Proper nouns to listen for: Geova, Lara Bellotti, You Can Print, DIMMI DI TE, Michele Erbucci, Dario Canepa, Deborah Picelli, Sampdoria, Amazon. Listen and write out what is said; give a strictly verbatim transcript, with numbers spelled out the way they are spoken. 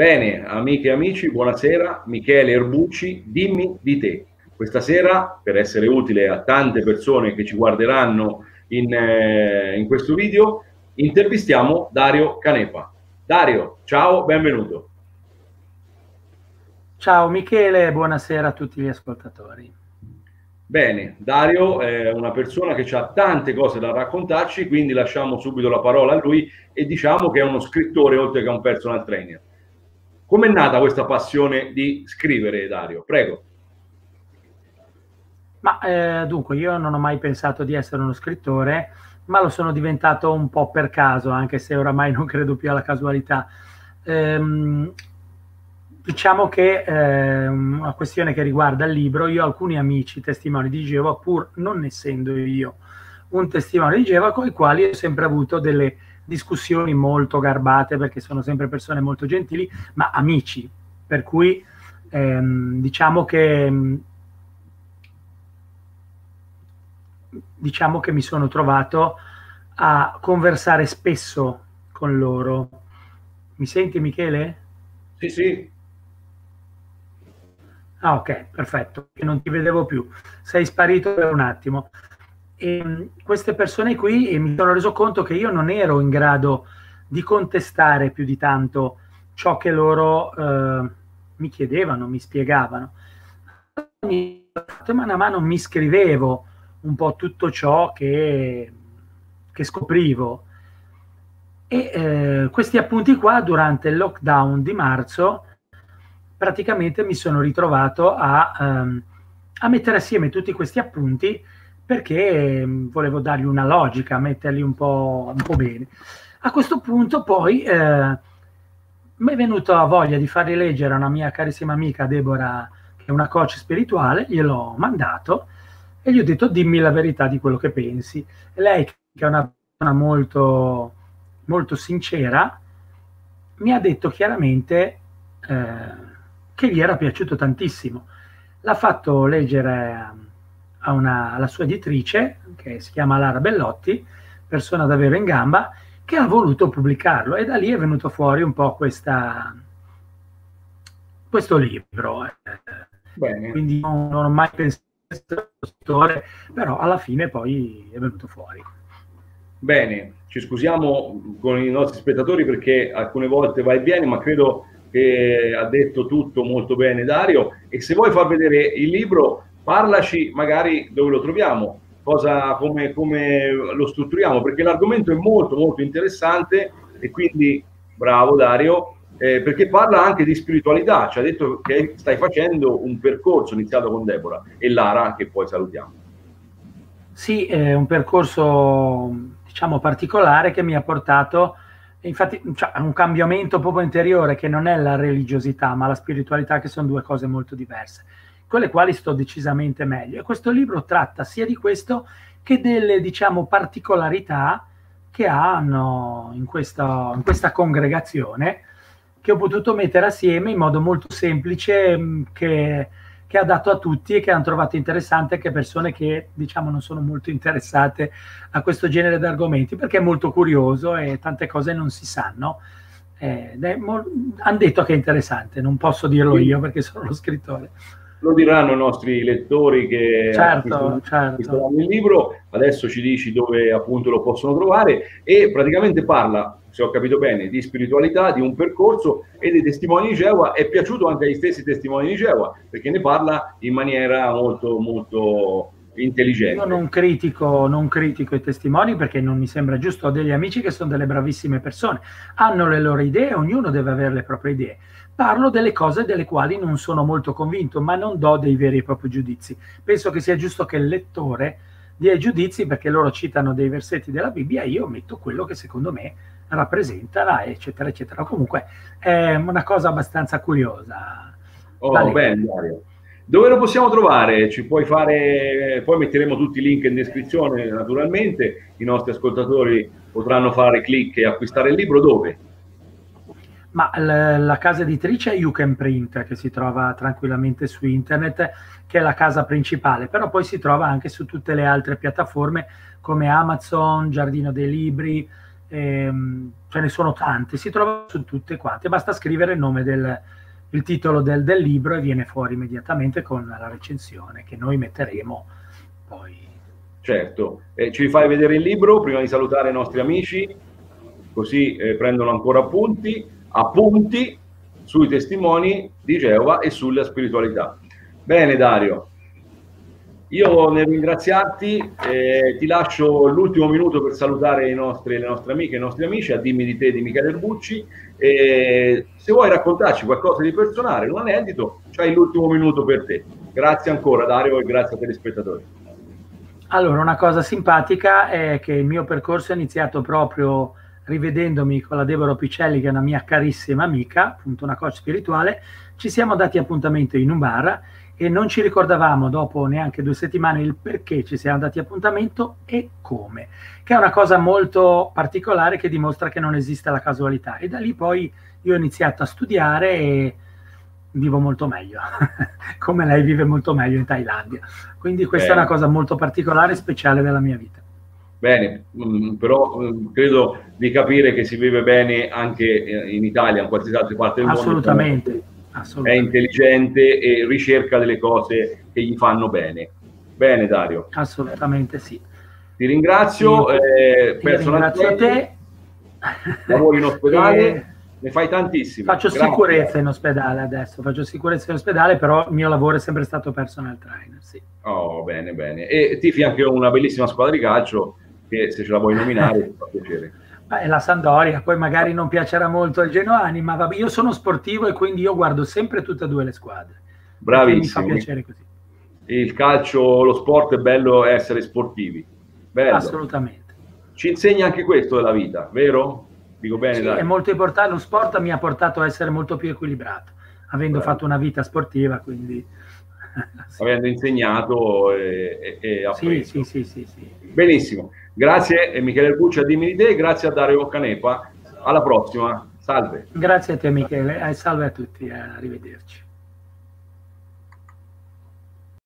Bene, amiche e amici, buonasera. Michele Erbucci, Dimmi di te. Questa sera, per essere utile a tante persone che ci guarderanno in, eh, in questo video, intervistiamo Dario Canepa. Dario, ciao, benvenuto. Ciao Michele, buonasera a tutti gli ascoltatori. Bene, Dario è una persona che ha tante cose da raccontarci, quindi lasciamo subito la parola a lui e diciamo che è uno scrittore oltre che un personal trainer. Com'è nata questa passione di scrivere, Dario? Prego. Ma eh, dunque, io non ho mai pensato di essere uno scrittore, ma lo sono diventato un po' per caso, anche se oramai non credo più alla casualità. Ehm, Diciamo che eh, una questione che riguarda il libro, io ho alcuni amici testimoni di Geova, pur non essendo io un testimone di Geova, con i quali ho sempre avuto delle discussioni molto garbate, perché sono sempre persone molto gentili, ma amici, per cui ehm, diciamo che diciamo che mi sono trovato a conversare spesso con loro. Mi senti, Michele? Sì, sì. Ah, ok, perfetto, non ti vedevo più, sei sparito per un attimo. E queste persone qui, e mi sono reso conto che io non ero in grado di contestare più di tanto ciò che loro eh, mi chiedevano, mi spiegavano. Mano a mano mi scrivevo un po' tutto ciò che, che scoprivo. E eh, questi appunti qua, durante il lockdown di marzo, praticamente mi sono ritrovato a, um, a mettere assieme tutti questi appunti, perché volevo dargli una logica, metterli un po', un po' bene. A questo punto poi eh, mi è venuta voglia di farli leggere a una mia carissima amica Deborah, che è una coach spirituale, gliel'ho mandato e gli ho detto: dimmi la verità di quello che pensi. E lei, che è una persona molto, molto sincera, mi ha detto chiaramente eh, che gli era piaciuto tantissimo. L'ha fatto leggere a una, alla sua editrice, che si chiama Lara Bellotti, persona davvero in gamba, che ha voluto pubblicarlo, e da lì è venuto fuori un po' questa, questo libro. Bene. Quindi non, non ho mai pensato a questo autore, però alla fine poi è venuto fuori. Bene, ci scusiamo con i nostri spettatori perché alcune volte va e viene, ma credo che ha detto tutto molto bene Dario. E se vuoi far vedere il libro, parlaci magari dove lo troviamo, cosa, come, come lo strutturiamo, perché l'argomento è molto molto interessante. E quindi bravo Dario, eh, perché parla anche di spiritualità. Ci ha detto che stai facendo un percorso iniziato con Deborah e Lara, che poi salutiamo. Sì, è un percorso diciamo particolare che mi ha portato, infatti, cioè, un cambiamento proprio interiore, che non è la religiosità ma la spiritualità, che sono due cose molto diverse, con le quali sto decisamente meglio. E questo libro tratta sia di questo che delle, diciamo, particolarità che hanno in questa, in questa congregazione, che ho potuto mettere assieme in modo molto semplice, che, che ha dato a tutti e che hanno trovato interessante anche persone che, diciamo, non sono molto interessate a questo genere di argomenti, perché è molto curioso e tante cose non si sanno. Eh, hanno detto che è interessante, non posso dirlo io perché sono lo scrittore. Lo diranno i nostri lettori che certo, certo. Il libro. Adesso ci dici dove appunto lo possono trovare, e praticamente parla, se ho capito bene, di spiritualità, di un percorso e dei testimoni di Geova. È piaciuto anche agli stessi testimoni di Geova, perché ne parla in maniera molto molto intelligente. Io non critico, non critico i testimoni, perché non mi sembra giusto. Ho degli amici che sono delle bravissime persone, hanno le loro idee, ognuno deve avere le proprie idee. Parlo delle cose delle quali non sono molto convinto, ma non do dei veri e propri giudizi. Penso che sia giusto che il lettore dia i giudizi, perché loro citano dei versetti della Bibbia, io metto quello che secondo me rappresenta, eccetera, eccetera. Comunque è una cosa abbastanza curiosa. Oh, vale. Bene, Dario. Dove lo possiamo trovare? Ci puoi fare... Poi metteremo tutti i link in descrizione, naturalmente. I nostri ascoltatori potranno fare clic e acquistare il libro dove? Ma la, la casa editrice è You Can Print, che si trova tranquillamente su internet, che è la casa principale, però poi si trova anche su tutte le altre piattaforme come Amazon, Giardino dei Libri, ehm, ce ne sono tante, si trovano su tutte quante, basta scrivere il nome del il titolo del, del libro e viene fuori immediatamente con la recensione che noi metteremo poi. Certo, eh, ci fai vedere il libro prima di salutare i nostri amici, così eh, prendono ancora appunti, appunti sui testimoni di Geova e sulla spiritualità. Bene Dario, io nel ringraziarti eh, ti lascio l'ultimo minuto per salutare i nostri, le nostre amiche e i nostri amici a Dimmi di Te di Michele Erbucci. Eh, se vuoi raccontarci qualcosa di personale, un aneddoto, c'hai l'ultimo minuto per te. Grazie ancora Dario e grazie a te gli spettatori. Allora, una cosa simpatica è che il mio percorso è iniziato proprio rivedendomi con la Deborah Picelli, che è una mia carissima amica, appunto una coach spirituale. Ci siamo dati appuntamento in un bar e non ci ricordavamo dopo neanche due settimane il perché ci siamo dati appuntamento e come, che è una cosa molto particolare che dimostra che non esiste la casualità. E da lì poi io ho iniziato a studiare e vivo molto meglio, come lei vive molto meglio in Thailandia. Quindi questa Bene. È una cosa molto particolare e speciale della mia vita. Bene, però credo di capire che si vive bene anche in Italia, in qualsiasi altra parte del mondo. Assolutamente. È intelligente e ricerca delle cose che gli fanno bene. Bene Dario. Assolutamente sì. Ti ringrazio. Sì, eh, ti ringrazio a te. Lavori in ospedale, e ne fai tantissimi. Faccio Grazie. sicurezza in ospedale adesso, faccio sicurezza in ospedale, però il mio lavoro è sempre stato personal trainer. Sì. Oh, bene, bene. E tifi anche una bellissima squadra di calcio che se ce la vuoi nominare ti fa piacere. Beh, la Sampdoria, poi magari non piacerà molto ai genoani, ma vabbè, io sono sportivo e quindi io guardo sempre tutte e due le squadre. Bravissimo. Mi fa piacere così. Il calcio, lo sport, è bello essere sportivi. Bello. Assolutamente. Ci insegna anche questo della vita, vero? Dico bene, sì, dai. È molto importante, lo sport mi ha portato a essere molto più equilibrato, avendo Bravo. fatto una vita sportiva, quindi... sì. Avendo insegnato e, e, e appreso. Sì, sì, sì, sì, sì. Benissimo. Grazie Michele Erbucci a Dimmi di Te, grazie a Dario Canepa, alla prossima, salve. Grazie a te Michele, eh, salve a tutti, eh, arrivederci.